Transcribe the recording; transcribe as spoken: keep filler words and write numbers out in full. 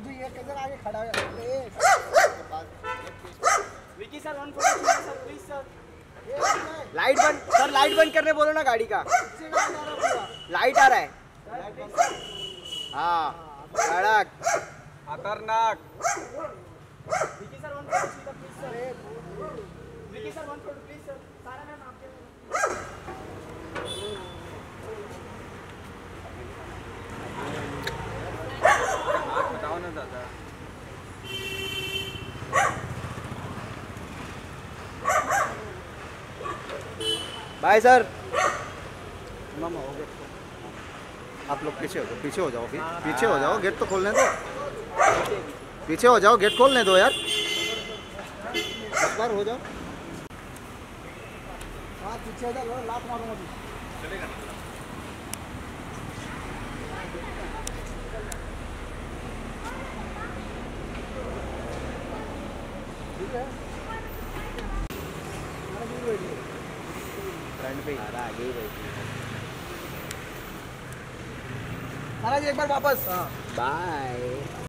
राजू ये किधर आगे खड़ा है Vicky sir one forty sir please sir light बंद सर लाइट बंद करने बोलो ना गाड़ी का लाइट आ रहा है हाँ खड़क खतरनाक Vicky sir one forty sir please sir Vicky sir one forty please sir सारा मैम आपके दादा बाय सर मामा हो गेट आप लोग पीछे हो जाओ पीछे हो जाओ फिर पीछे हो जाओ गेट तो खोलने दो पीछे हो जाओ गेट खोलने दो यार एक बार हो जाओ हाँ पीछे हो जाओ लात मारूंगा चलेगा फ्रंट पे यार आगे ही बैठी महाराज एक बार वापस हाँ बाय।